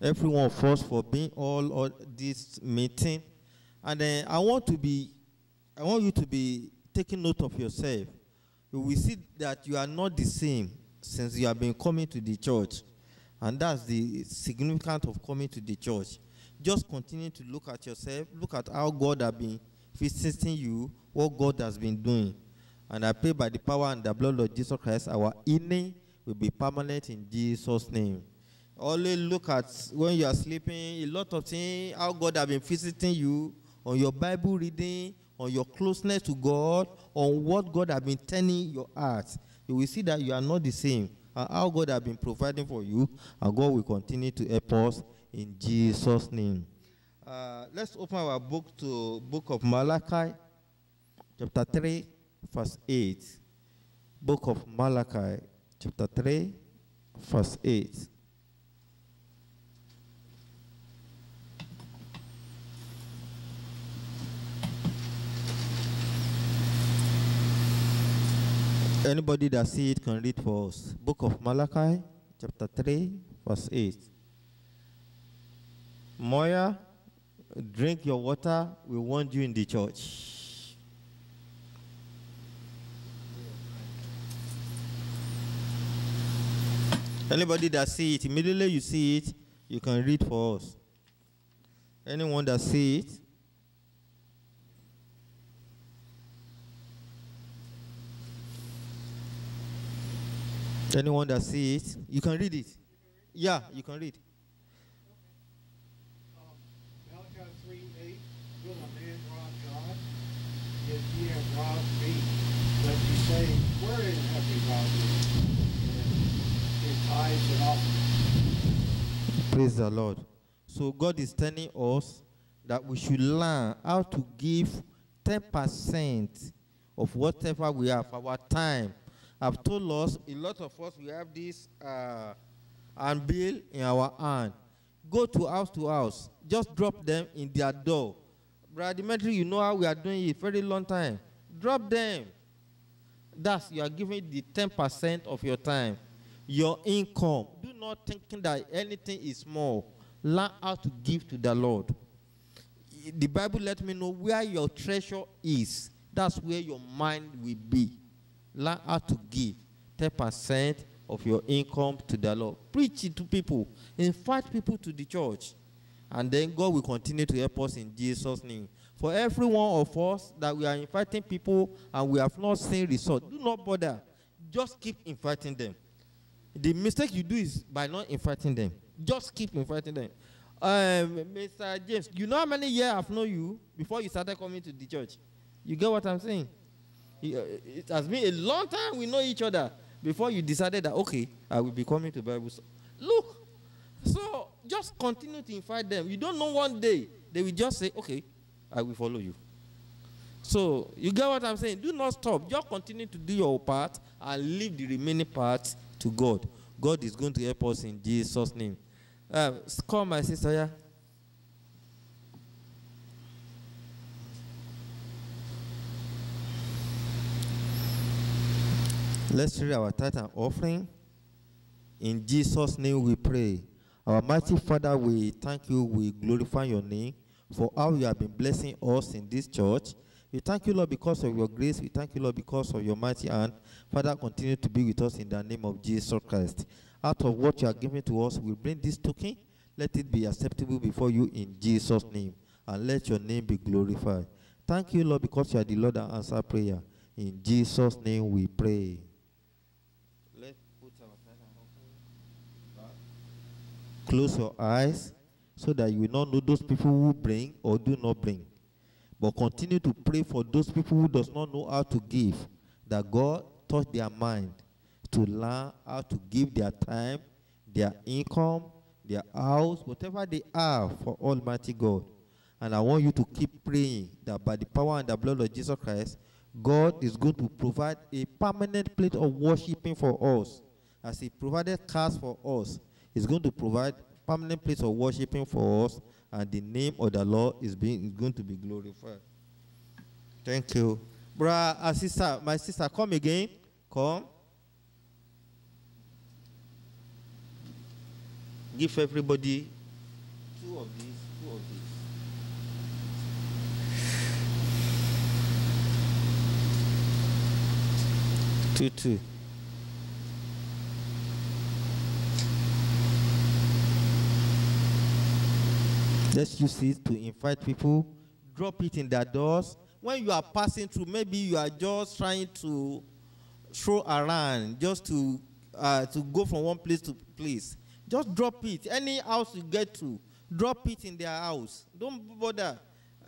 everyone of us for being all this meeting. And then I want you to be taking note of yourself. You will see that you are not the same since you have been coming to the church. And that's the significance of coming to the church. Just continue to look at yourself, look at how God has been visiting you, what God has been doing. And I pray by the power and the blood of Jesus Christ, our healing will be permanent in Jesus' name. Always look at when you are sleeping, a lot of things, how God has been visiting you, on your Bible reading, on your closeness to God, on what God has been turning your heart. You will see that you are not the same. And how God has been providing for you, and God will continue to help us in Jesus' name. Let's open our book to Book of Malachi, chapter 3, verse 8. Book of Malachi, chapter 3, verse 8. Anybody that see it can read for us. Book of Malachi, chapter 3, verse 8. Moya, drink your water. We want you in the church. Anybody that see it, immediately you see it, you can read for us. Anyone that see it, anyone that see it, you can read it. Yeah, you can read. Malachi 3:8, will a man rob God? If ye have robbed me, let me say, wherein have ye robbed me? In tithes and offerings. Praise the Lord. So God is telling us that we should learn how to give 10% of whatever we have, our time. I've told us, a lot of us, we have this handbill in our hand. Go to house, just drop them in their door. Brother Dimitri, you know how we are doing it, very long time. Drop them. That's, you are giving the 10% of your time, your income. Do not think that anything is small. Learn how to give to the Lord. The Bible let me know where your treasure is. That's where your mind will be. Learn how to give 10% of your income to the Lord. Preach it to people. Invite people to the church. And then God will continue to help us in Jesus' name. For every one of us that we are inviting people and we have not seen results, do not bother. Just keep inviting them. The mistake you do is by not inviting them. Just keep inviting them. Mr. James, you know how many years I've known you before you started coming to the church? You get what I'm saying? It has been a long time we know each other before you decided that, okay, I will be coming to Bible. Look, so just continue to invite them. You don't know one day, they will just say, okay, I will follow you. So you get what I'm saying? Do not stop. Just continue to do your part and leave the remaining part to God. God is going to help us in Jesus' name. Come, my sister, yeah. Let's read our tithe and offering. In Jesus' name we pray. Our mighty Father, we thank you. We glorify your name for how you have been blessing us in this church. We thank you, Lord, because of your grace. We thank you, Lord, because of your mighty hand. Father, continue to be with us in the name of Jesus Christ. Out of what you are giving to us, we bring this token. Let it be acceptable before you in Jesus' name. And let your name be glorified. Thank you, Lord, because you are the Lord that answers prayer. In Jesus' name we pray. Close your eyes so that you will not know those people who bring or do not bring. But continue to pray for those people who does not know how to give, that God touch their mind to learn how to give their time, their income, their house, whatever they have for Almighty God. And I want you to keep praying that by the power and the blood of Jesus Christ, God is going to provide a permanent place of worshiping for us. As he provided cars for us, he's going to provide permanent place of worshiping for us, and the name of the Lord is going to be glorified. Thank you. Sister, my sister, come again. Come. Give everybody two of these, two of these. 2, 2. Let's use it to invite people. Drop it in their doors. When you are passing through, maybe you are just trying to throw around, just to go from one place to place. Just drop it. Any house you get to, drop it in their house. Don't bother.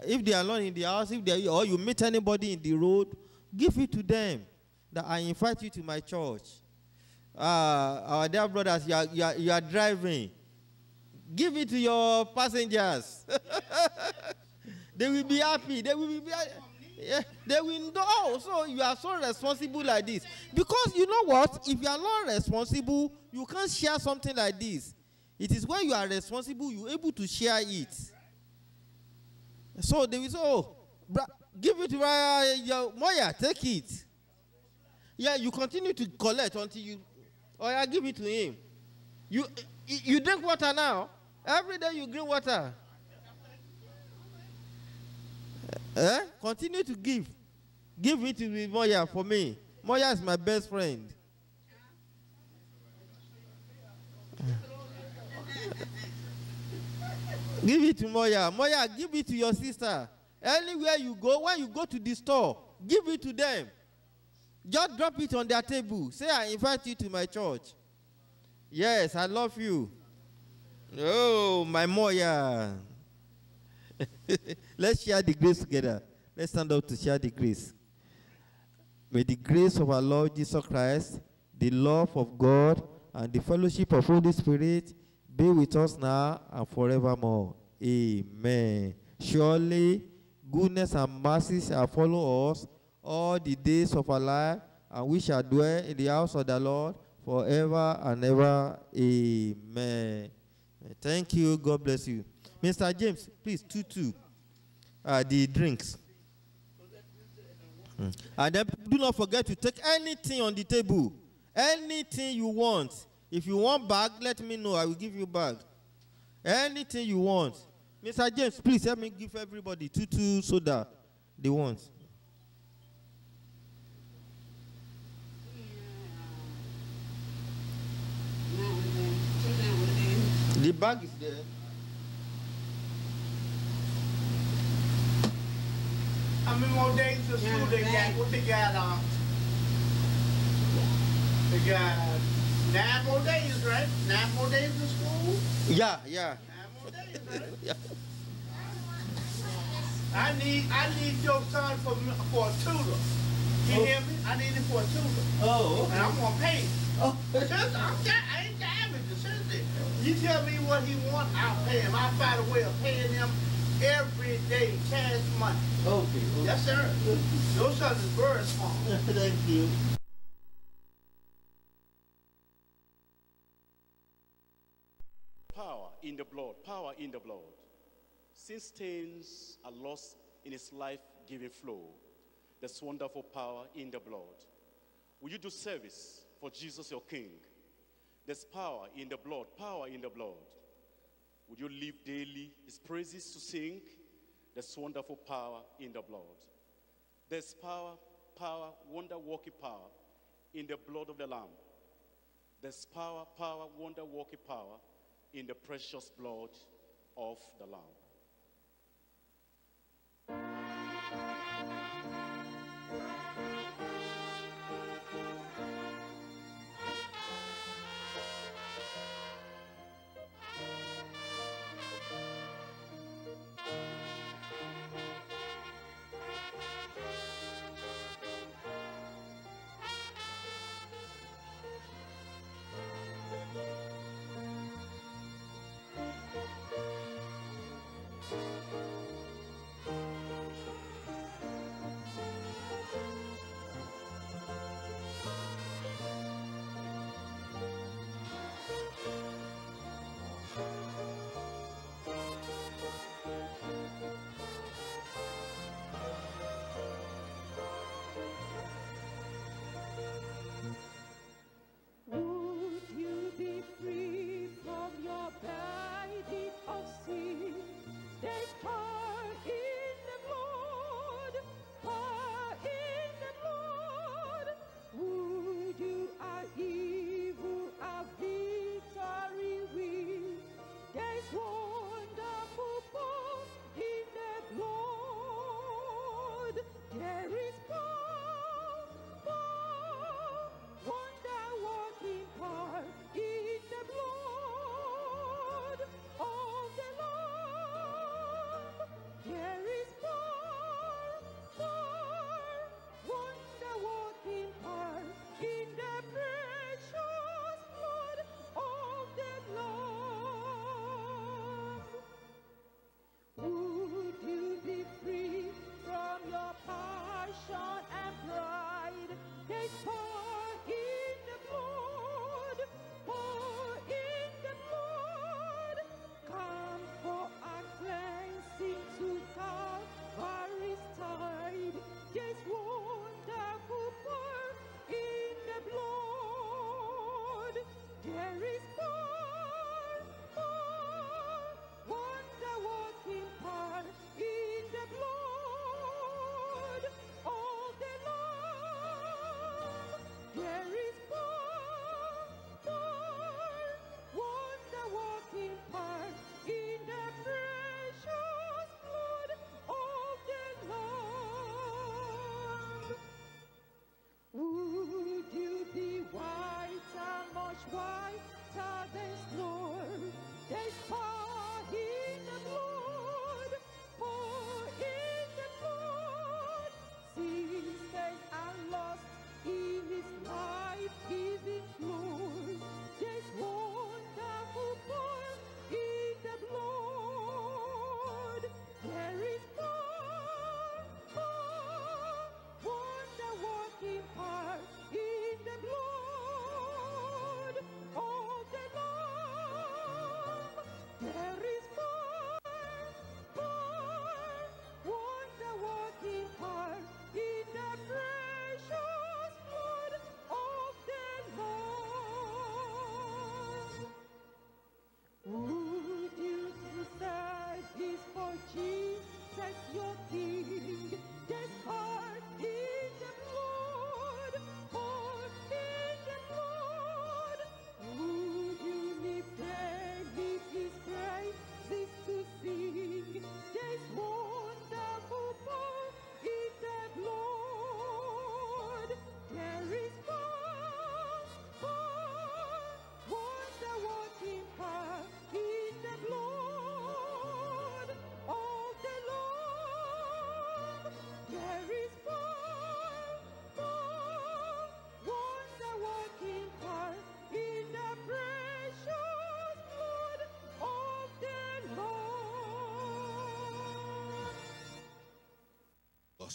If they are alone in the house, if they are, or you meet anybody in the road, give it to them. That I invite you to my church. Our dear brothers, you are driving. Give it to your passengers. They will be happy. They will be happy. Yeah, they will know. Oh, so you are so responsible like this. Because you know what? If you are not responsible, you can't share something like this. It is when you are responsible, you are able to share it. So they will say, oh, give it to your Moya, take it. Yeah, you continue to collect until you, or I give it to him. You drink water now. Every day you drink water. Continue to give. Give it to me, Moya, for me. Moya is my best friend. Give it to Moya. Moya, give it to your sister. Anywhere you go, when you go to the store, give it to them. Just drop it on their table. Say, I invite you to my church. Yes, I love you. Oh, my Moya. Let's share the grace together. Let's stand up to share the grace. May the grace of our Lord Jesus Christ, the love of God, and the fellowship of Holy Spirit be with us now and forevermore. Amen. Surely, goodness and mercy shall follow us all the days of our life, and we shall dwell in the house of the Lord forever and ever. Amen. Thank you. God bless you. Mr. James, please, 2-2. The drinks. And then do not forget to take anything on the table. Anything you want. If you want bag, let me know. I will give you bag. Anything you want. Mr. James, please help me give everybody 2-2 soda they want. The bag is there. How many more days of school they got? What they got on? They got 9 more days, right? 9 more days of school? Yeah. 9 more days, right? Yeah. I need your son for a tutor. You hear me? I need him for a tutor. Oh, okay. And I'm gonna pay him. Oh. I ain't diving. Seriously. You tell me what he wants, I'll pay him. I'll find a way of paying him. Every day, cash money. Okay. Yes, sir. Those are the birds. Thank you. Power in the blood. Power in the blood. Since stains are lost in its life-giving flow, there's wonderful power in the blood. Will you do service for Jesus, your King? There's power in the blood. Power in the blood. Would you live daily his praises to sing? There's wonderful power in the blood. There's power, wonder-working power in the blood of the Lamb. There's power, wonder-working power in the precious blood of the Lamb.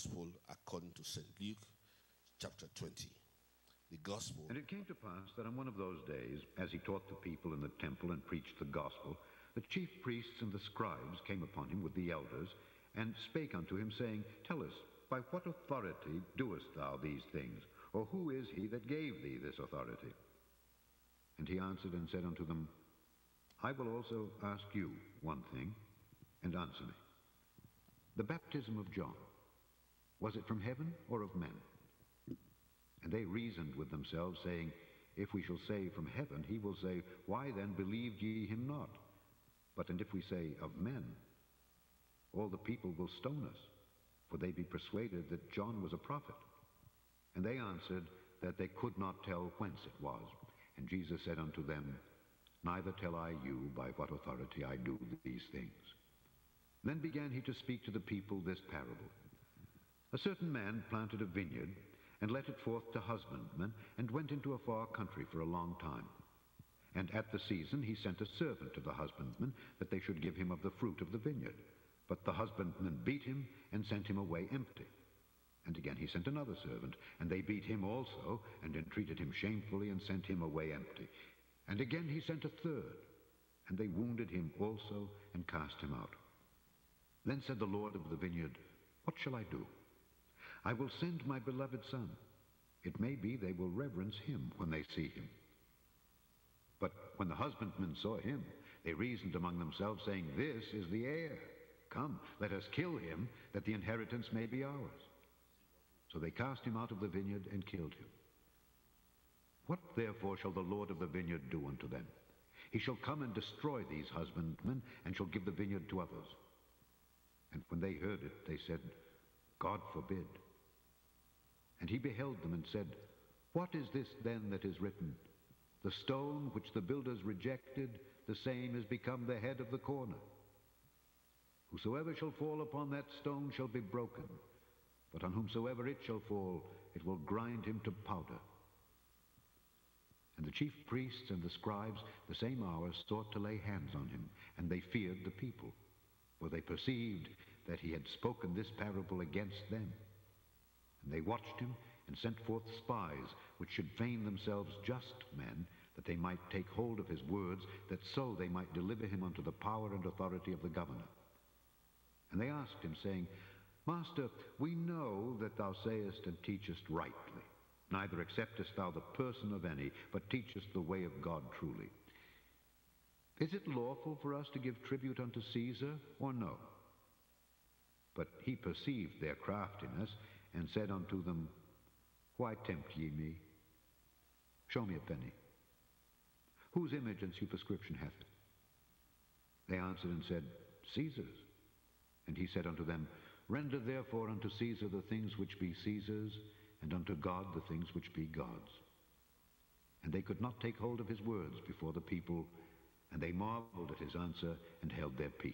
Gospel according to St. Luke, chapter 20. The Gospel. And it came to pass that on one of those days, as he taught the people in the temple and preached the Gospel, the chief priests and the scribes came upon him with the elders, and spake unto him, saying, Tell us, by what authority doest thou these things? Or who is he that gave thee this authority? And he answered and said unto them, I will also ask you one thing, and answer me. The baptism of John, was it from heaven or of men? And they reasoned with themselves, saying, If we shall say from heaven, he will say, Why then believed ye him not? But and if we say of men, all the people will stone us, for they be persuaded that John was a prophet. And they answered that they could not tell whence it was. And Jesus said unto them, Neither tell I you by what authority I do these things. Then began he to speak to the people this parable. A certain man planted a vineyard, and let it forth to husbandmen, and went into a far country for a long time. And at the season he sent a servant to the husbandmen, that they should give him of the fruit of the vineyard. But the husbandmen beat him, and sent him away empty. And again he sent another servant, and they beat him also, and entreated him shamefully, and sent him away empty. And again he sent a third, and they wounded him also, and cast him out. Then said the Lord of the vineyard, What shall I do? I will send my beloved son. It may be they will reverence him when they see him. But when the husbandmen saw him, they reasoned among themselves, saying, This is the heir. Come, let us kill him, that the inheritance may be ours. So they cast him out of the vineyard and killed him. What therefore shall the Lord of the vineyard do unto them? He shall come and destroy these husbandmen, and shall give the vineyard to others. And when they heard it, they said, God forbid. And he beheld them and said, What is this then that is written? The stone which the builders rejected, the same is become the head of the corner. Whosoever shall fall upon that stone shall be broken, but on whomsoever it shall fall, it will grind him to powder. And the chief priests and the scribes the same hour sought to lay hands on him, and they feared the people, for they perceived that he had spoken this parable against them. And they watched him, and sent forth spies, which should feign themselves just men, that they might take hold of his words, that so they might deliver him unto the power and authority of the governor. And they asked him, saying, Master, we know that thou sayest and teachest rightly, neither acceptest thou the person of any, but teachest the way of God truly. Is it lawful for us to give tribute unto Caesar, or no? But he perceived their craftiness, and said unto them, Why tempt ye me? Show me a penny. Whose image and superscription hath it? They answered and said, Caesar's. And he said unto them, Render therefore unto Caesar the things which be Caesar's, and unto God the things which be God's. And they could not take hold of his words before the people, and they marveled at his answer, and held their peace.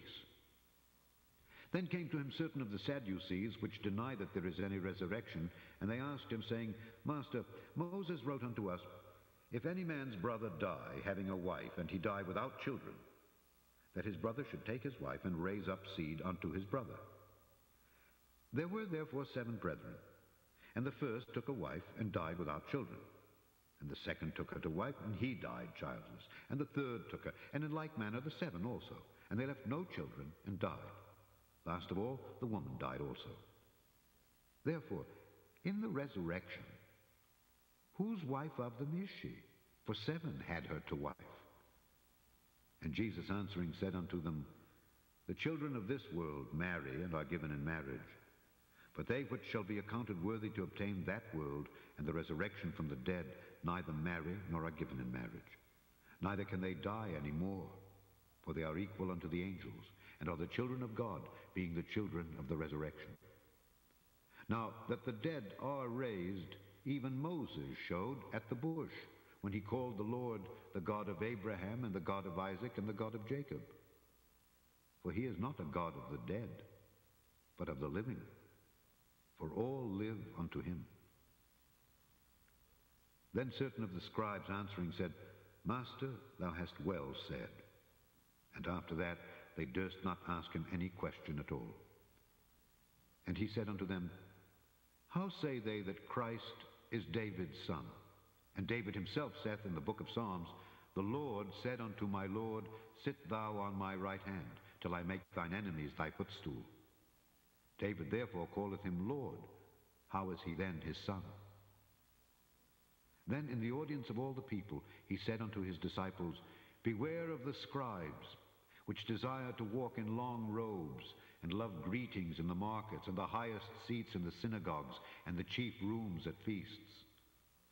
Then came to him certain of the Sadducees, which deny that there is any resurrection, and they asked him, saying, Master, Moses wrote unto us, If any man's brother die, having a wife, and he die without children, that his brother should take his wife, and raise up seed unto his brother. There were therefore 7 brethren, and the first took a wife, and died without children. And the second took her to wife, and he died childless. And the third took her, and in like manner the 7 also. And they left no children, and died. Last of all, the woman died also. Therefore, in the resurrection, whose wife of them is she? For 7 had her to wife. And Jesus answering said unto them, The children of this world marry and are given in marriage. But they which shall be accounted worthy to obtain that world and the resurrection from the dead neither marry nor are given in marriage. Neither can they die any more, for they are equal unto the angels, and are the children of God, being the children of the resurrection. Now that the dead are raised, even Moses showed at the bush, when he called the Lord the God of Abraham, and the God of Isaac, and the God of Jacob. For he is not a God of the dead, but of the living, for all live unto him. Then certain of the scribes answering said, Master, thou hast well said. And after that they durst not ask him any question at all. And he said unto them, How say they that Christ is David's son? And David himself saith in the book of Psalms, The Lord said unto my Lord, Sit thou on my right hand, till I make thine enemies thy footstool. David therefore calleth him Lord. How is he then his son? Then in the audience of all the people he said unto his disciples, Beware of the scribes, which desire to walk in long robes, and love greetings in the markets, and the highest seats in the synagogues, and the chief rooms at feasts,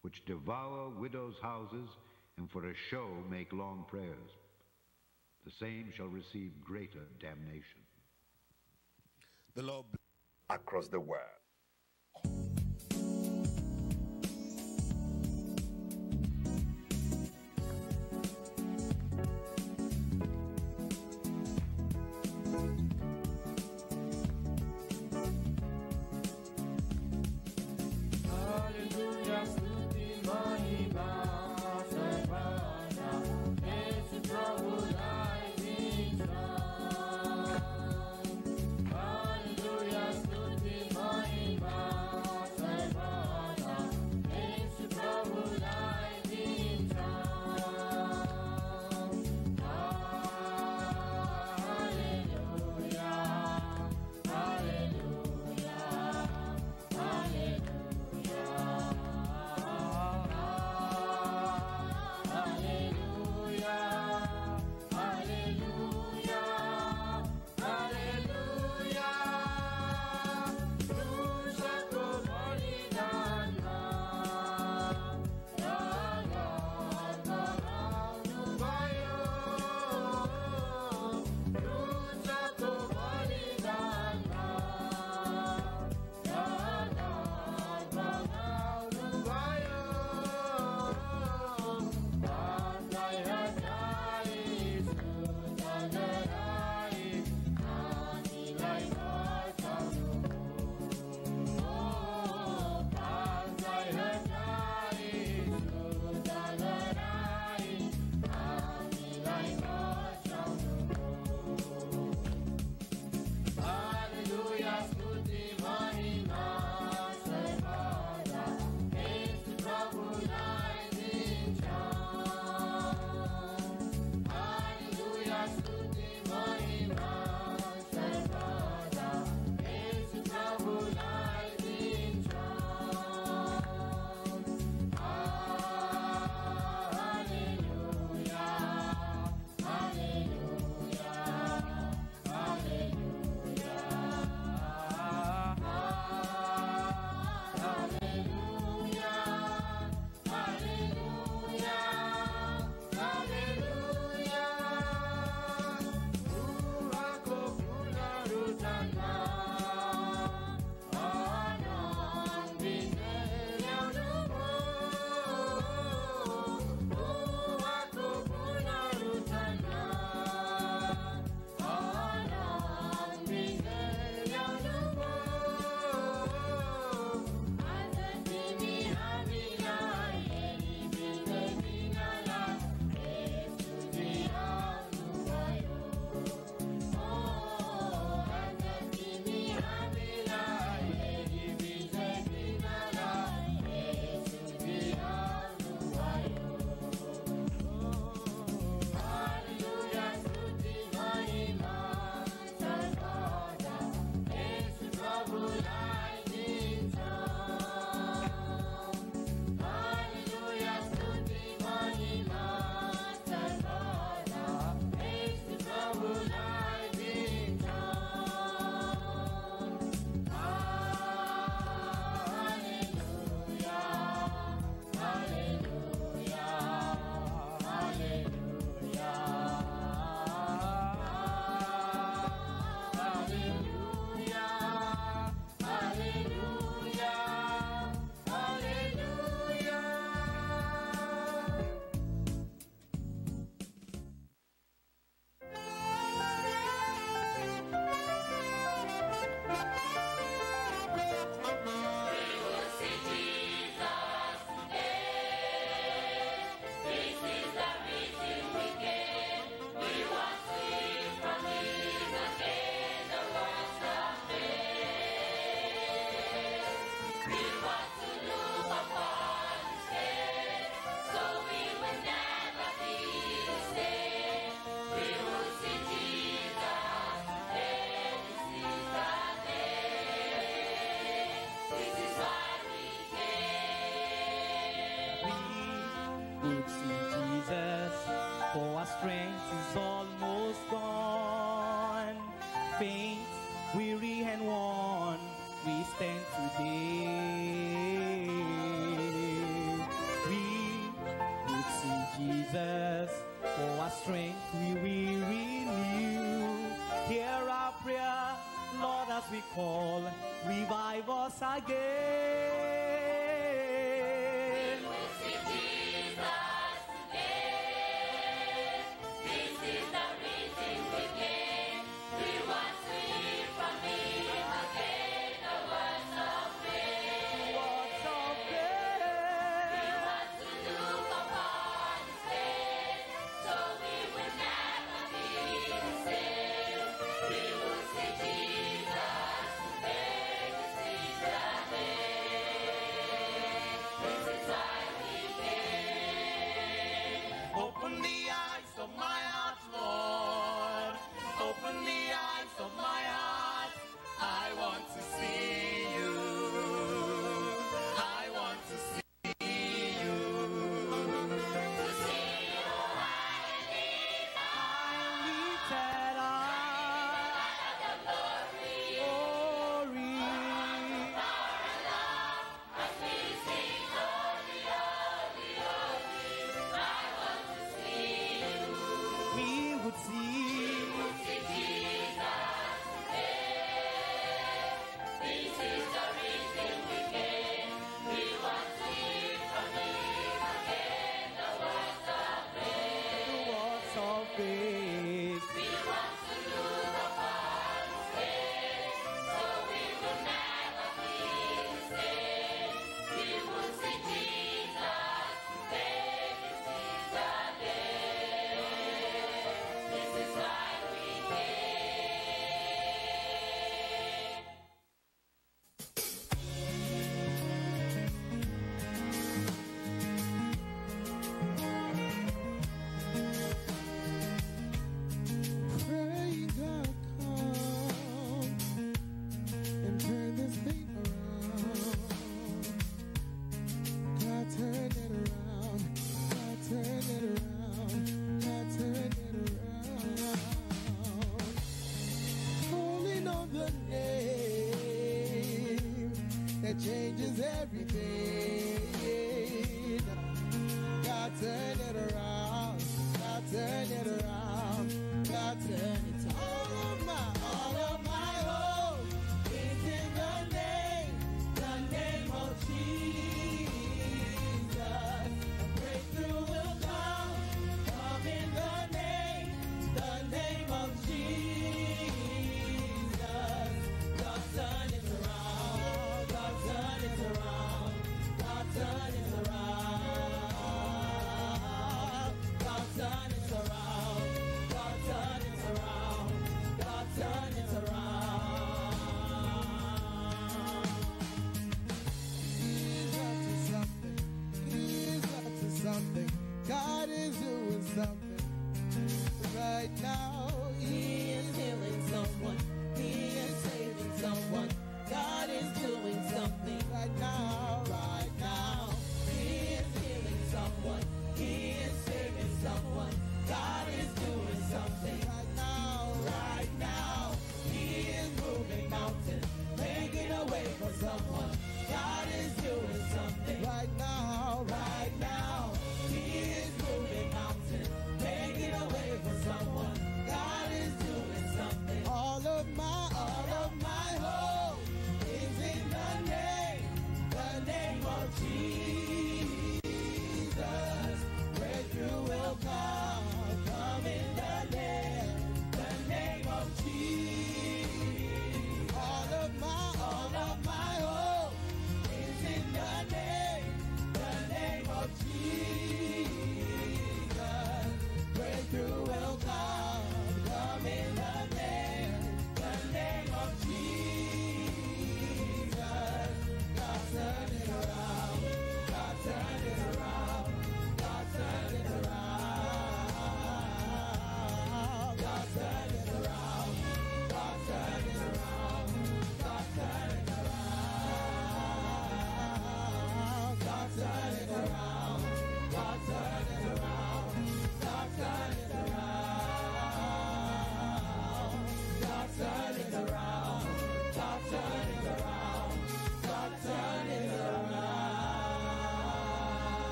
which devour widows' houses, and for a show make long prayers. The same shall receive greater damnation. The Lord across the world. as we call, revive us again. We will see Jesus today. This is the reason we came. We want to hear from Him again the words of faith. Words of faith. We want to look upon His face, so we will never be the same. Lord, open the eyes of my heart. I want to see you. I want to see you. To see you high and lifted up, and the glory, glory. Power and love, as we sing holy, holy, holy. I want to see you. We would see Jesus today. This is the reason we came. We want to hear from Him again the words of faith. The words of faith. We want to look upon His face, so we will never be the same. We will see Jesus today. This is the day. This is why we came. Pray God come and turn this thing around. God turn it around. God turn it around. God turn it around. Calling on the name that changes everything. God turn it around. God turn it around. God turn it all of my hope is in the name of Jesus. Breakthrough will come in the name of Jesus. God turn it around, God turn it around, God turn it around, God turn it around, God turn it around, God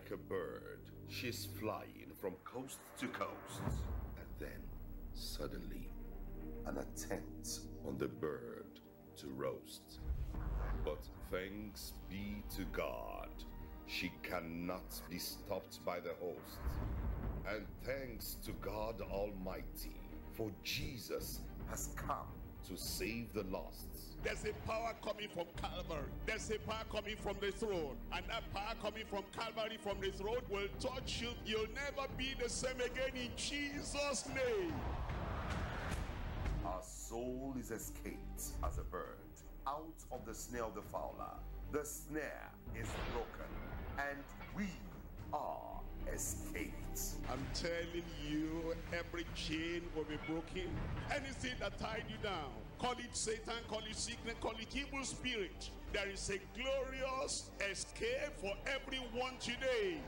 like a bird. She's flying from coast to coast. And then, suddenly, an attempt on the bird to roast. But thanks be to God, she cannot be stopped by the host. And thanks to God Almighty, for Jesus has come to save the lost. There's a power coming from Calvary. There's a power coming from the throne. And that power coming from Calvary, from the throne, will touch you. You'll never be the same again in Jesus' name. Our soul is escaped as a bird out of the snare of the fowler. The snare is broken, and we are escaped. I'm telling you, every chain will be broken. Anything that tied you down, call it Satan, call it sickness, call it evil spirit, there is a glorious escape for everyone today.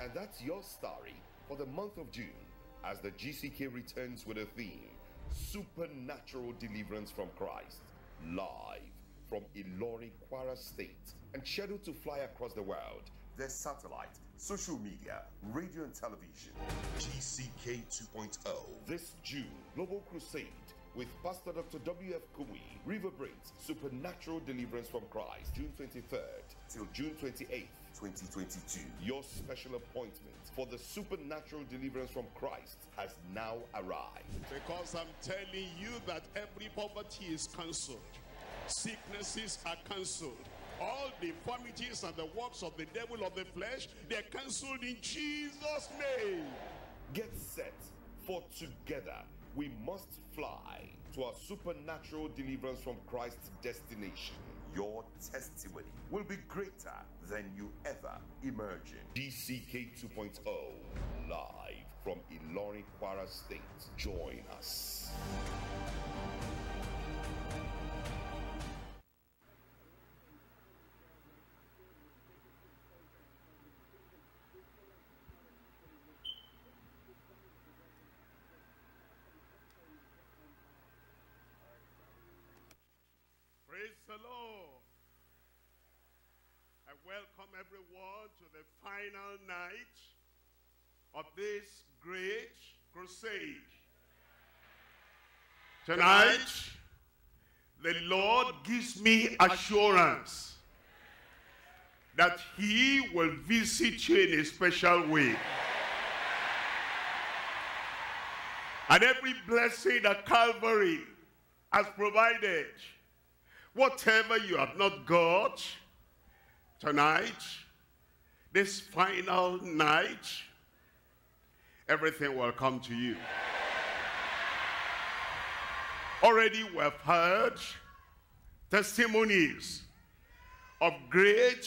And that's your story for the month of June, as the GCK returns with a theme: supernatural deliverance from Christ, live from Ilorin, Kwara State, and scheduled to fly across the world. There's satellite, social media, radio and television. GCK 2.0. This June, Global Crusade with Pastor Dr. W. F. Kumuyi reverberates supernatural deliverance from Christ, June 23rd till June 28th, 2022. Your special appointment for the supernatural deliverance from Christ has now arrived. Because I'm telling you that every poverty is cancelled. Sicknesses are cancelled. All deformities and the works of the devil of the flesh, they're cancelled in Jesus' name. Get set, for together we must fly to our supernatural deliverance from Christ's destination. Your testimony will be greater than you ever imagined. DCK 2.0, live from Ilorin, Kwara State. Join us. Praise the Lord. I welcome everyone to the final night of this great crusade. Tonight, the Lord gives me assurance that He will visit you in a special way. And every blessing that Calvary has provided, whatever you have not got, tonight, this final night, everything will come to you. Already we have heard testimonies of great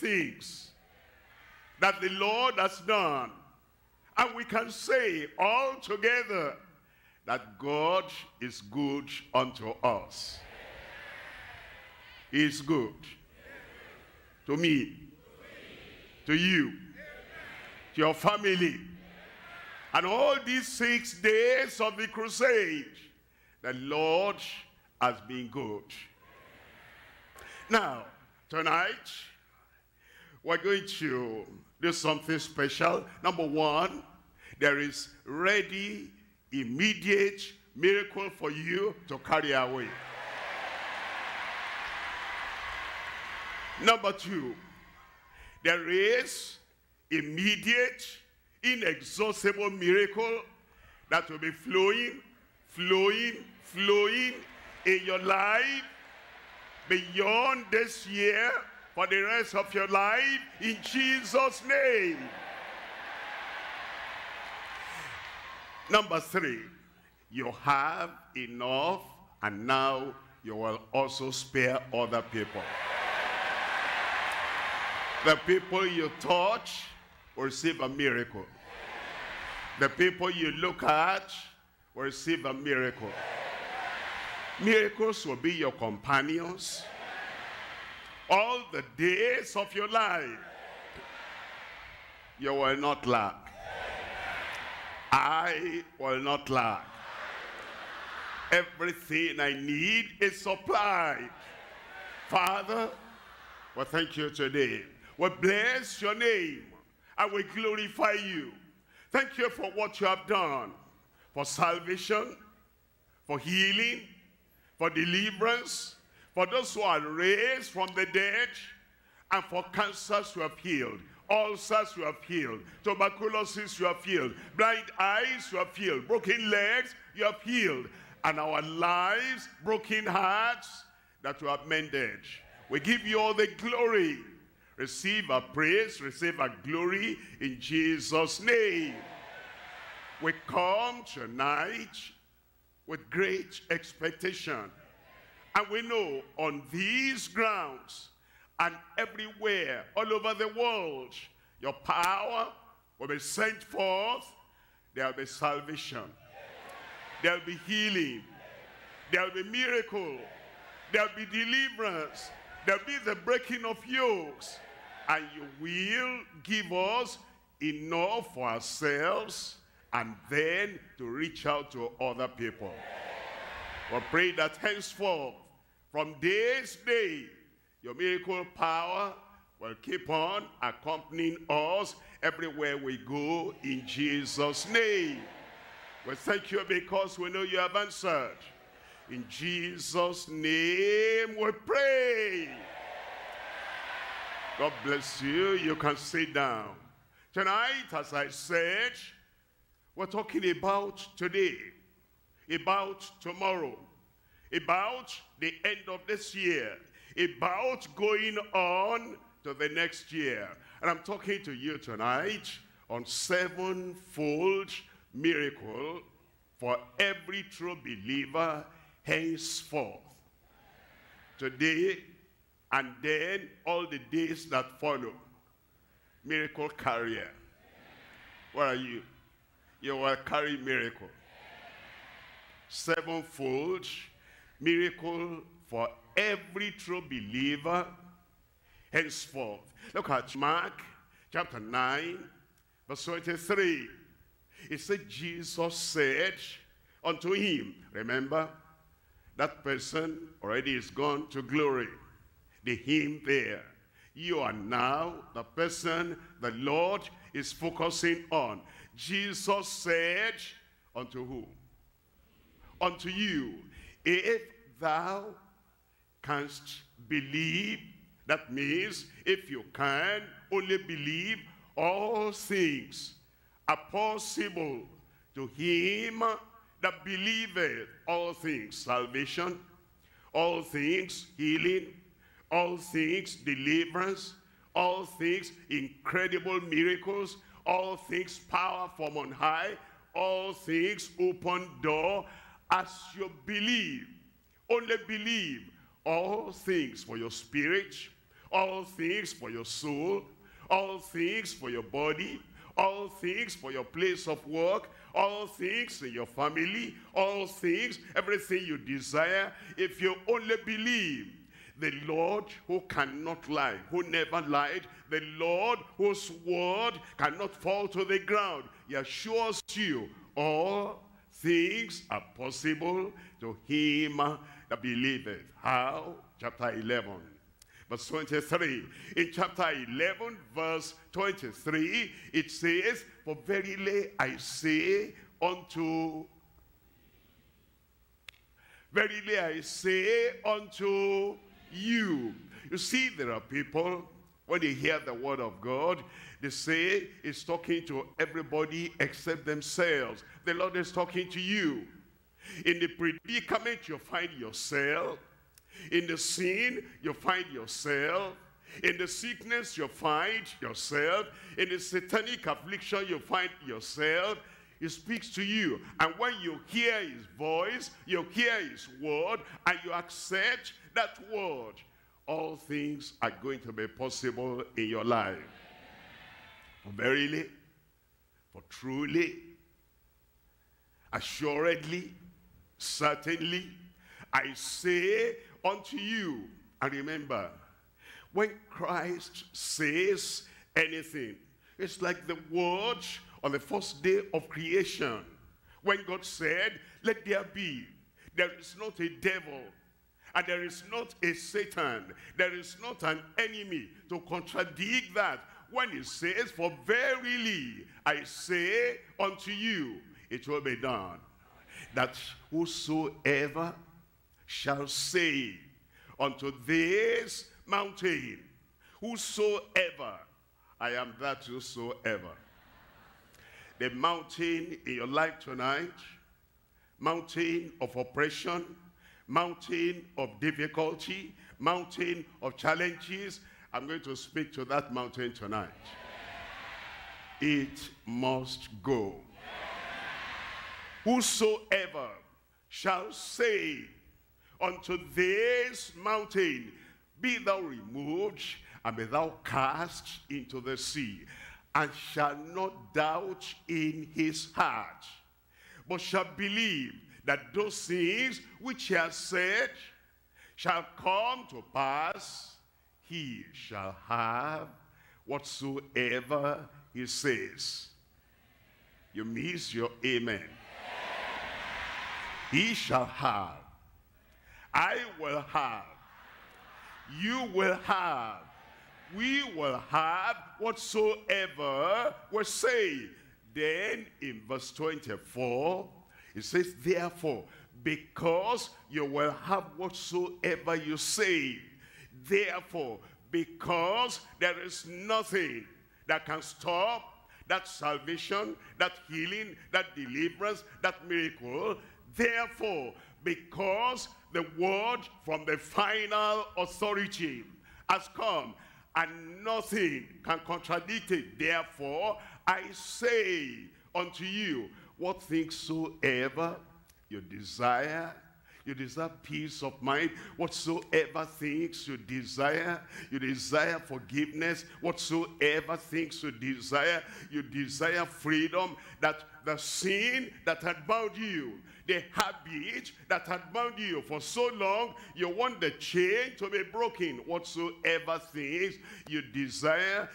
things that the Lord has done. And we can say all together that God is good unto us. He is good. To me. To you. To your family. And all these 6 days of the crusade, the Lord has been good. Now, tonight, we're going to do something special. Number one, there is ready immediate miracle for you to carry away. Number two, there is immediate, inexhaustible miracle that will be flowing in your life beyond this year, for the rest of your life, in Jesus' name. Number three, you have enough, and now you will also spare other people. The people you touch will receive a miracle. The people you look at will receive a miracle. Miracles will be your companions all the days of your life. You will not lack. I will not lack. Everything I need is supplied. Father, well, thank you today will bless your name. I will glorify you. Thank you for what you have done, for salvation, for healing, for deliverance, for those who are raised from the dead, and for cancers you have healed, ulcers you have healed, tuberculosis you have healed, blind eyes you have healed, broken legs you have healed, and our lives, broken hearts that you have mended. We give you all the glory. Receive our praise, receive our glory in Jesus' name. We come tonight with great expectation. And we know on these grounds and everywhere, all over the world, your power will be sent forth. There will be salvation. There will be healing. There will be miracle. There will be deliverance. There will be the breaking of yokes. And you will give us enough for ourselves and then to reach out to other people. We pray that henceforth, from this day, your miracle power will keep on accompanying us everywhere we go in Jesus' name. We thank you because we know you have answered. In Jesus' name we pray. God bless you. You can sit down. Tonight, as I said, we're talking about today, about tomorrow, about the end of this year, about going on to the next year. And I'm talking to you tonight on sevenfold miracle for every true believer henceforth. Today and then all the days that follow. Miracle carrier. Where are you? You will carry miracle. Sevenfold miracle for every true believer henceforth. Look at Mark chapter 9, verse 23. It said, Jesus said unto him, remember, that person already is gone to glory. The him there. You are now the person the Lord is focusing on. Jesus said unto who? Unto you, if thou canst believe, that means if you can only believe, all things are possible to him that believeth. All things, salvation, all things, healing, all things, deliverance, all things, incredible miracles, all things, power from on high, all things, open door. As you believe, only believe, all things for your spirit, all things for your soul, all things for your body, all things for your place of work, all things in your family, all things, everything you desire, if you only believe. The Lord who cannot lie, who never lied, the Lord whose word cannot fall to the ground, he assures you all things are possible to him that believeth. How? Chapter 11, verse 23. In chapter 11, verse 23, it says, for verily I say unto, verily I say unto you. You see, there are people, when they hear the word of God, they say it's talking to everybody except themselves. The Lord is talking to you. In the predicament you find yourself, in the sin you find yourself, in the sickness you find yourself, in the satanic affliction you find yourself, he speaks to you. And when you hear his voice, you hear his word, and you accept that word, all things are going to be possible in your life. For verily, for truly, assuredly, certainly, I say unto you. And remember, when Christ says anything, it's like the word on the first day of creation. When God said, let there be, there is not a devil. And there is not a Satan, there is not an enemy to contradict that when he says, for verily I say unto you, it will be done, that whosoever shall say unto this mountain, whosoever, I am that whosoever. The mountain in your life tonight, mountain of oppression, mountain of difficulty, mountain of challenges, I'm going to speak to that mountain tonight. Yeah. It must go. Yeah. Whosoever shall say unto this mountain, be thou removed, and be thou cast into the sea, and shall not doubt in his heart, but shall believe that those things which he has said shall come to pass, he shall have whatsoever he says. You miss your amen. He shall have. I will have. You will have. We will have whatsoever we say. Then in verse 24, it says, therefore, because you will have whatsoever you say, therefore, because there is nothing that can stop that salvation, that healing, that deliverance, that miracle, therefore, because the word from the final authority has come, and nothing can contradict it, therefore, I say unto you, what things soever you desire, you desire peace of mind. Whatsoever things you desire forgiveness. Whatsoever things you desire freedom. That the sin that had bound you, the habit that had bound you for so long, you want the chain to be broken. Whatsoever things you desire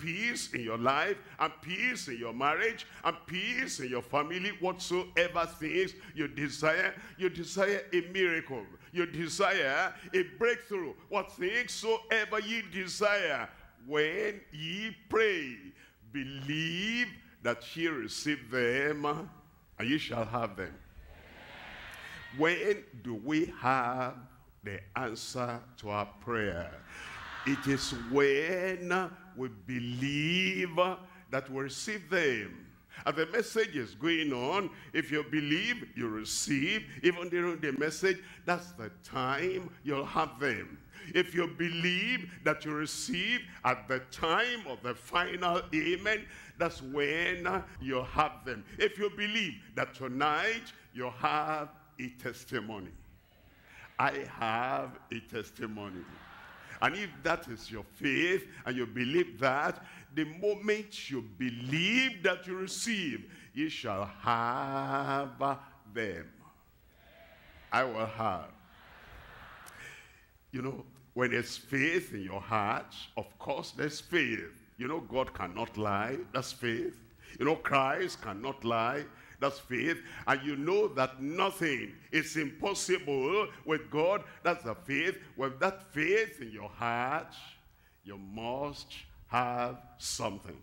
peace in your life, and peace in your marriage, and peace in your family. Whatsoever things you desire a miracle, you desire a breakthrough. What things soever ye desire, when ye pray, believe that ye receive them, and you shall have them. Yeah. When do we have the answer to our prayer? It is when we believe that we receive them. And the message is going on. If you believe, you receive. Even during the message, that's the time you'll have them. If you believe that you receive at the time of the final amen, that's when you have them. If you believe that tonight you have a testimony. I have a testimony. And if that is your faith and you believe that, the moment you believe that you receive, you shall have them. I will have. You know, when there's faith in your heart, of course there's faith. You know, God cannot lie, that's faith. You know, Christ cannot lie, that's faith. And you know that nothing is impossible with God, that's the faith. With that faith in your heart, you must have something.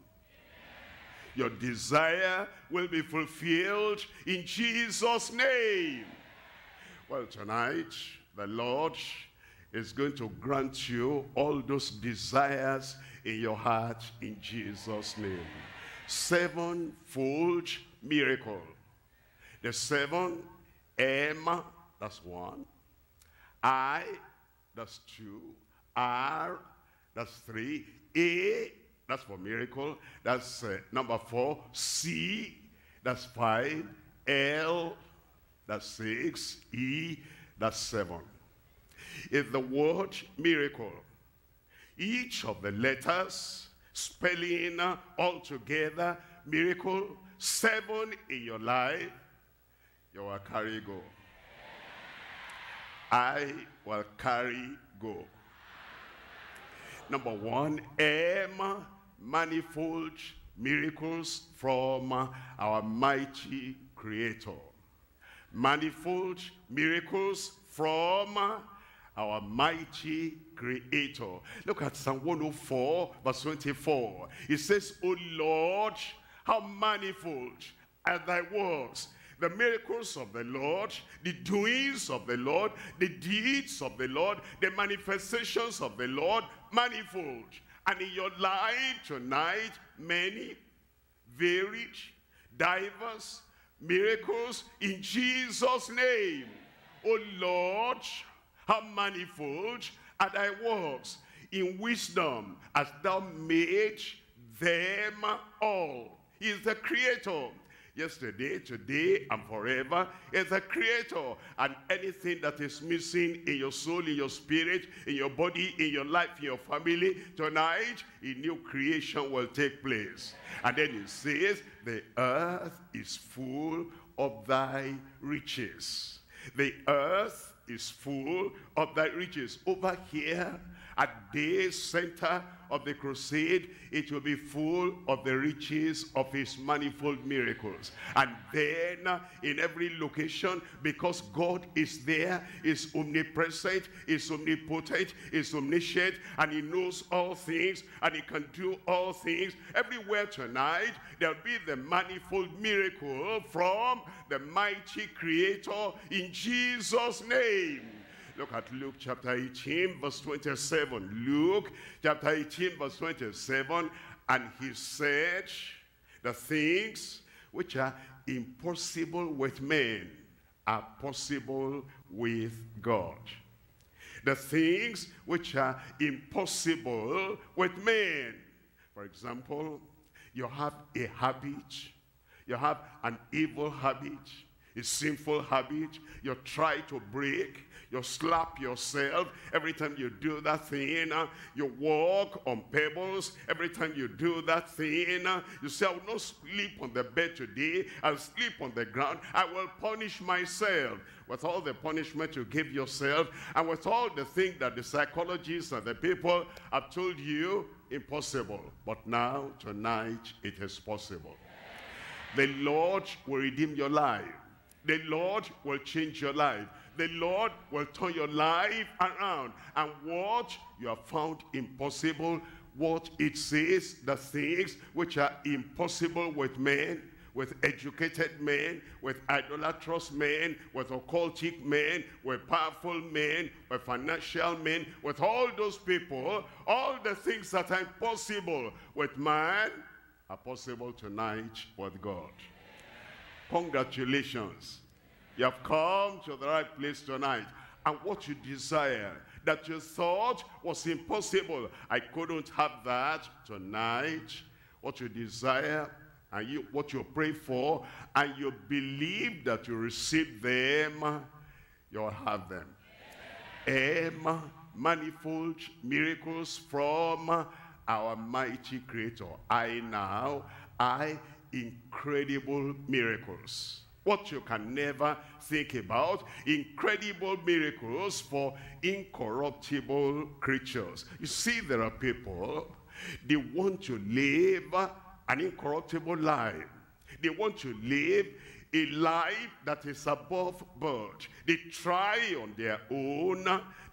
Your desire will be fulfilled in Jesus' name. Well, tonight, the Lord is going to grant you all those desires in your heart in Jesus' name. Sevenfold miracle. The seven, M, that's one. I, that's two. R, that's three. A, that's for miracle. That's number four. C, that's five. L, that's six. E, that's seven. Is the word miracle. Each of the letters, spelling all together, miracle, seven in your life, you will carry go. I will carry go. Number one, M, manifold miracles from our mighty Creator. Manifold miracles from our mighty Creator. Look at Psalm 104, verse 24. It says, O Lord, how manifold are thy works, the miracles of the Lord, the doings of the Lord, the deeds of the Lord, the manifestations of the Lord, manifold. And in your life tonight, many, varied, diverse miracles in Jesus' name. O Lord, how manifold are thy works, in wisdom hast thou made them all. He is the Creator, yesterday, today, and forever. He is the Creator. And anything that is missing in your soul, in your spirit, in your body, in your life, in your family, tonight, a new creation will take place. And then it says, the earth is full of thy riches. The earth is full of thy riches. Over here at the center of the crusade, it will be full of the riches of his manifold miracles. And then in every location, because God is there, is omnipresent, is omnipotent, is omniscient, and he knows all things, and he can do all things. Everywhere tonight, there'll be the manifold miracle from the mighty Creator in Jesus' name. Look at Luke chapter 18, verse 27. Luke chapter 18, verse 27. And he said, the things which are impossible with men are possible with God. The things which are impossible with men. For example, you have a habit. You have an evil habit, a sinful habit. You try to break. You slap yourself every time you do that thing. You walk on pebbles every time you do that thing. You say, I will not sleep on the bed today. I'll sleep on the ground. I will punish myself. With all the punishment you give yourself, and with all the things that the psychologists and the people have told you, impossible. But now, tonight, it is possible. The Lord will redeem your life. The Lord will change your life. The Lord will turn your life around. And what you have found impossible, what it says, the things which are impossible with men, with educated men, with idolatrous men, with occultic men, with powerful men, with financial men, with all those people, all the things that are impossible with man are possible tonight with God. Congratulations. You have come to the right place tonight. And what you desire, that you thought was impossible, I couldn't have that, tonight, what you desire and what you pray for, and you believe that you receive them, you'll have them. Manifold miracles from our mighty Creator. Incredible miracles. What you can never think about, incredible miracles for incorruptible creatures. You see, there are people, they want to live an incorruptible life. They want to live a life that is above board. They try on their own,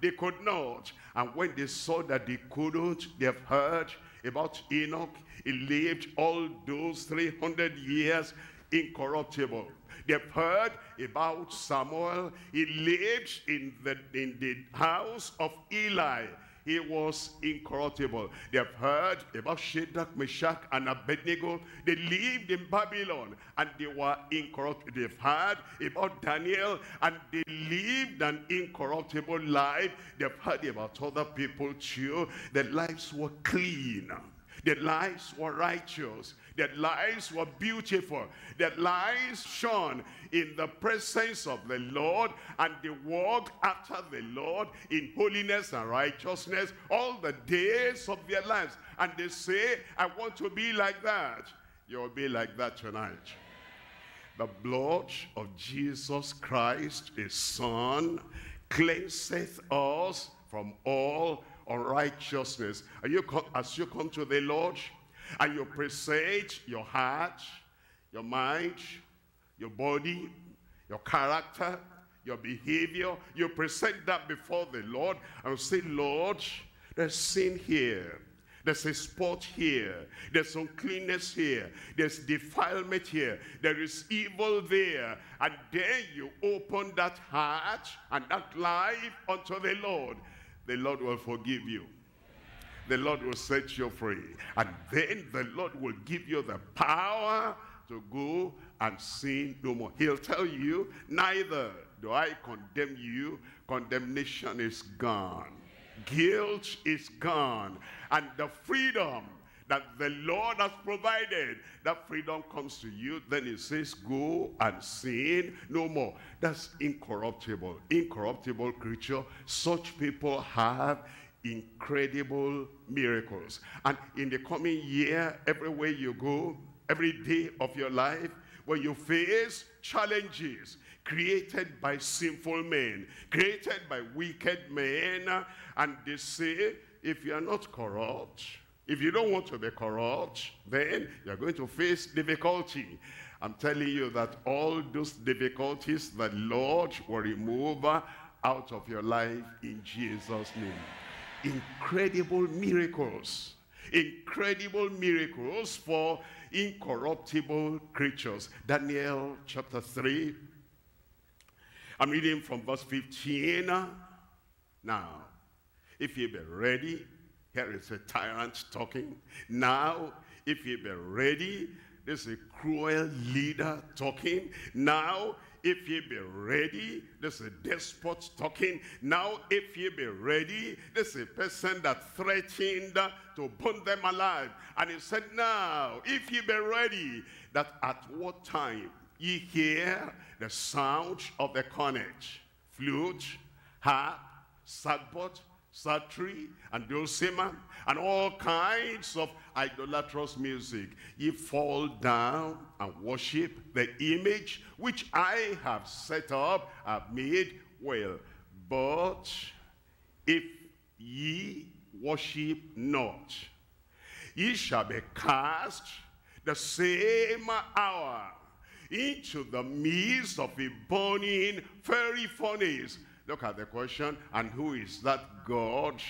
they could not. And when they saw that they couldn't, they have heard about Enoch. He lived all those 300 years incorruptible. They've heard about Samuel. He lived in the house of Eli. He was incorruptible. They've heard about Shadrach, Meshach, and Abednego. They lived in Babylon, and they were incorruptible. They've heard about Daniel, and they lived an incorruptible life. They've heard about other people too. Their lives were clean. Their lives were righteous. Their lives were beautiful. Their lives shone in the presence of the Lord, and they walked after the Lord in holiness and righteousness all the days of their lives. And they say, I want to be like that. You'll be like that tonight. The blood of Jesus Christ, his Son, cleanseth us from all unrighteousness. And as you come to the Lord, and you present your heart, your mind, your body, your character, your behavior, you present that before the Lord and say, Lord, there's sin here, there's a spot here, there's uncleanness here, there's defilement here, there is evil there. And then you open that heart and that life unto the Lord. The Lord will forgive you. The Lord will set you free. And then the Lord will give you the power to go and sin no more. He'll tell you, neither do I condemn you. Condemnation is gone. Guilt is gone. And the freedom that the Lord has provided, that freedom comes to you. Then it says, go and sin no more. That's incorruptible. Incorruptible creature. Such people have incredible miracles. And in the coming year, everywhere you go, every day of your life, when you face challenges created by sinful men, created by wicked men, and they say, if you are not corrupt, if you don't want to be corrupt, then you're going to face difficulty. I'm telling you that all those difficulties the Lord will remove out of your life in Jesus' name. Incredible miracles. Incredible miracles for incorruptible creatures. Daniel chapter 3. I'm reading from verse 15. Now, if ye be ready, here is a tyrant talking. Now, if ye be ready, this is a cruel leader talking. Now, if ye be ready, there's a despot talking. Now, if ye be ready, there's a person that threatened to burn them alive. And he said, now, if ye be ready, that at what time ye hear the sound of the cornet, flute, harp, sackbut, psaltery, and dulcimer, and all kinds of idolatrous music, ye fall down and worship the image which I have set up, have made well. But if ye worship not, ye shall be cast the same hour into the midst of a burning fiery furnace. Look at the question, and who is that God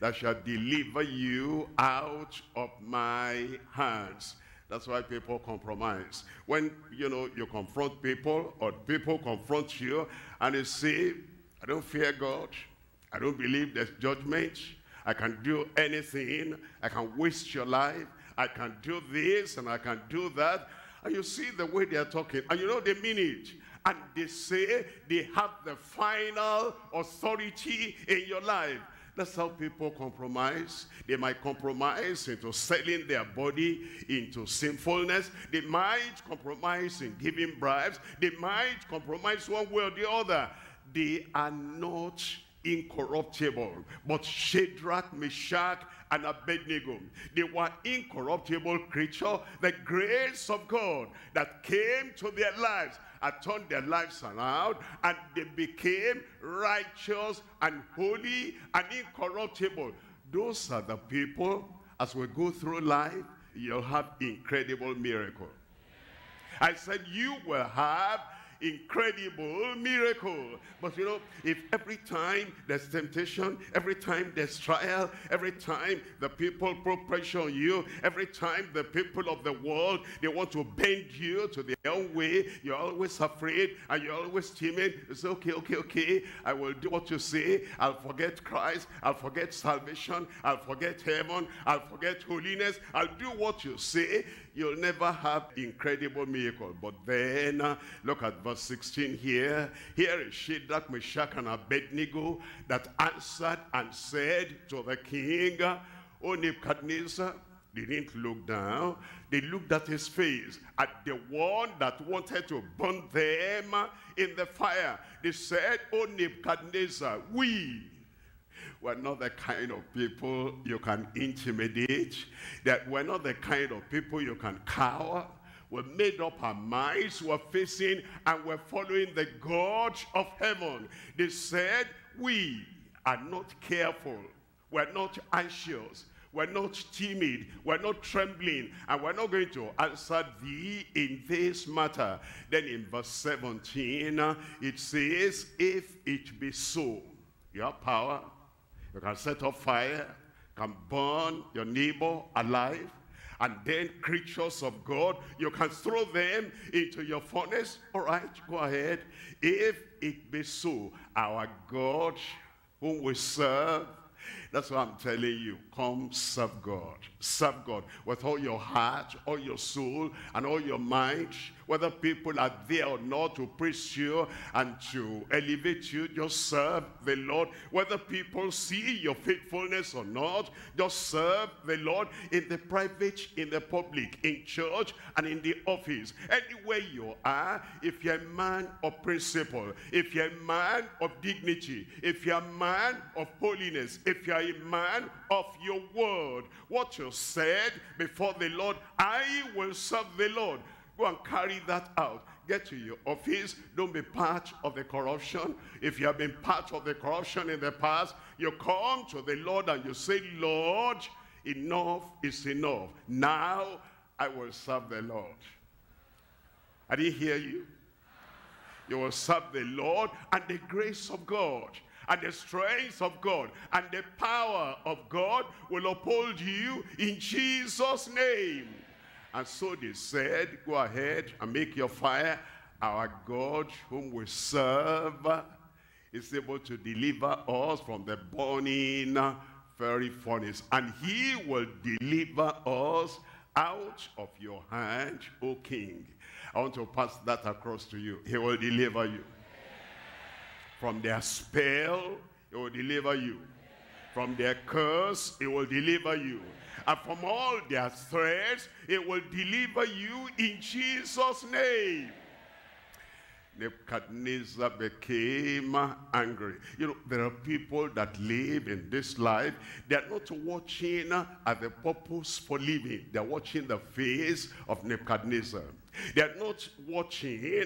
that shall deliver you out of my hands? That's why people compromise. When, you know, you confront people or people confront you and they say, I don't fear God. I don't believe there's judgment. I can do anything. I can waste your life. I can do this and I can do that. And you see the way they are talking, and you know they mean it. And they say they have the final authority in your life. That's how people compromise. They might compromise into selling their body into sinfulness. They might compromise in giving bribes. They might compromise one way or the other. They are not incorruptible. But Shadrach, Meshach, and Abednego, they were incorruptible creatures. The grace of God that came to their lives and turned their lives around, and they became righteous and holy and incorruptible. Those are the people. As we go through life, you'll have incredible miracles. I said you will have incredible miracle. But you know, if every time there's temptation, every time there's trial, every time the people put pressure on you, every time the people of the world, they want to bend you to their own way, you're always afraid and you're always timid. You say, okay, I will do what you say. I'll forget Christ. I'll forget salvation. I'll forget heaven. I'll forget holiness. I'll do what you say. You'll never have incredible miracle. But then, look at verse 16 here. Here is Shadrach, Meshach, and Abednego that answered and said to the king, O Nebuchadnezzar. They didn't look down. They looked at his face, at the one that wanted to burn them in the fire. They said, O Nebuchadnezzar, we're not the kind of people you can intimidate. That we're not the kind of people you can cower. We've made up our minds, we're facing and we're following the God of heaven. They said, we are not careful, we're not anxious, We're not timid, we're not trembling, and we're not going to answer thee in this matter. Then in verse 17, it says, if it be so, you have power, you can set up fire, you can burn your neighbor alive, and then creatures of God, you can throw them into your furnace. All right, go ahead. If it be so, our God, whom we serve, that's what I'm telling you. Come serve God. Serve God with all your heart, all your soul, and all your mind. Whether people are there or not to praise you and to elevate you, just serve the Lord. Whether people see your faithfulness or not, just serve the Lord in the private, in the public, in church, and in the office. Anywhere you are, if you're a man of principle, if you're a man of dignity, if you're a man of holiness, if you're a man of your word, what you said before the Lord, I will serve the Lord. Go and carry that out. Get to your office. Don't be part of the corruption. If you have been part of the corruption in the past, you come to the Lord and you say, Lord, enough is enough. Now I will serve the Lord. I didn't hear you. You will serve the Lord and the grace of God, and the strength of God, and the power of God will uphold you in Jesus' name. And so they said, go ahead and make your fire. Our God, whom we serve, is able to deliver us from the burning fiery furnace. And he will deliver us out of your hand, O King. I want to pass that across to you. He will deliver you. From their spell, he will deliver you. From their curse, he will deliver you. And from all their threats, he will deliver you in Jesus' name. Nebuchadnezzar became angry. You know, there are people that live in this life. They are not watching at the purpose for living. They are watching the face of Nebuchadnezzar. They are not watching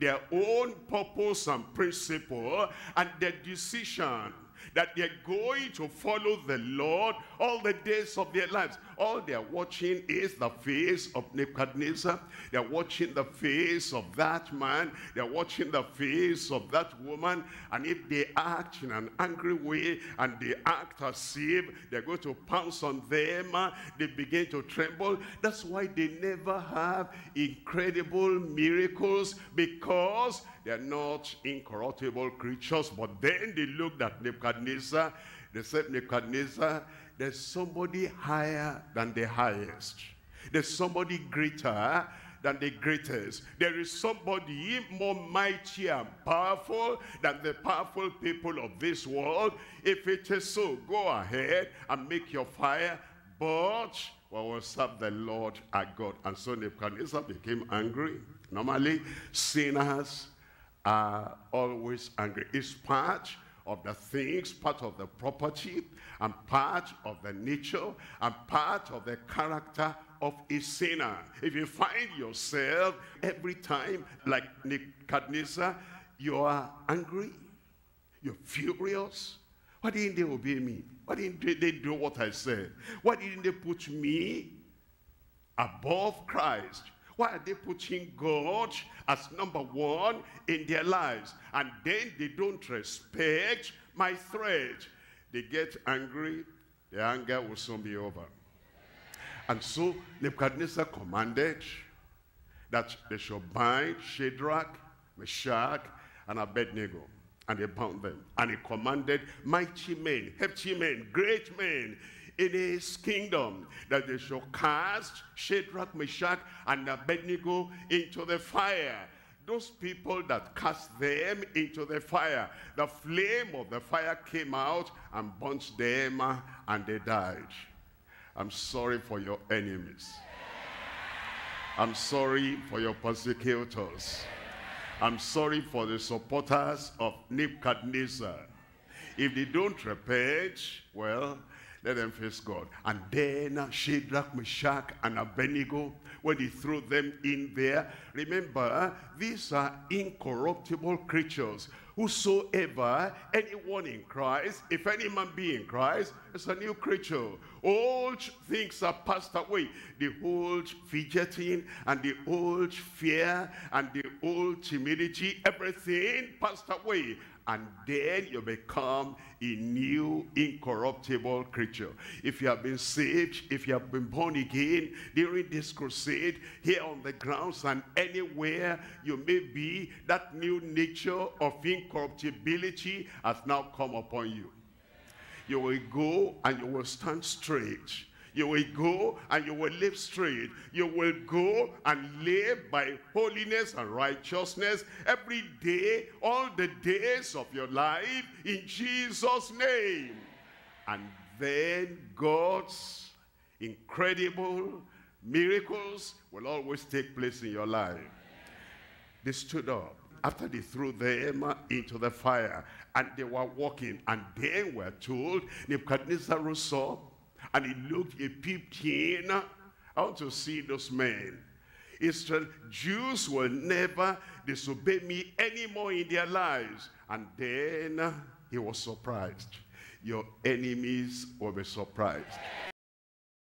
their own purpose and principle and their decision that they're going to follow the Lord all the days of their lives. All they're watching is the face of Nebuchadnezzar. They're watching the face of that man. They're watching the face of that woman. And if they act in an angry way and they act as if they're going to pounce on them, they begin to tremble. That's why they never have incredible miracles, because they're not incorruptible creatures. But then they looked at Nebuchadnezzar. They said, Nebuchadnezzar, there's somebody higher than the highest. There's somebody greater than the greatest. There is somebody more mighty and powerful than the powerful people of this world. If it is so, go ahead and make your fire, but we will serve the Lord our God. And so Nebuchadnezzar became angry. Normally, sinners are always angry. It's part of the things, part of the property, and part of the nature, and part of the character of a sinner. If you find yourself every time like Nebuchadnezzar, you are angry, you're furious. Why didn't they obey me? Why didn't they do what I said? Why didn't they put me above Christ? Why are they putting God as number one in their lives? And then they don't respect my threat. They get angry. Their anger will soon be over. And so Nebuchadnezzar commanded that they should bind Shadrach, Meshach, and Abednego. And they bound them. And he commanded mighty men, hefty men, great men, in his kingdom, that they shall cast Shadrach, Meshach, and Abednego into the fire. Those people that cast them into the fire, the flame of the fire came out and burnt them, and they died. I'm sorry for your enemies. I'm sorry for your persecutors. I'm sorry for the supporters of Nebuchadnezzar. If they don't repent, well, let them face God. And then Shadrach, Meshach, and Abednego when he threw them in there. Remember, these are incorruptible creatures. Whosoever, anyone in Christ, if any man be in Christ, is a new creature. Old things are passed away. The old fidgeting and the old fear and the old timidity, everything passed away. And then you become a new incorruptible creature. If you have been saved, if you have been born again during this crusade, here on the grounds and anywhere you may be, that new nature of incorruptibility has now come upon you. You will go and you will stand straight. You will go and you will live straight. You will go and live by holiness and righteousness every day, all the days of your life, in Jesus' name. And then God's incredible miracles will always take place in your life. They stood up after they threw them into the fire, and they were walking. And then we're told Nebuchadnezzar rose up, and he looked, he peeped in. I want to see those men. He said, Jews will never disobey me anymore in their lives. And then he was surprised. Your enemies will be surprised.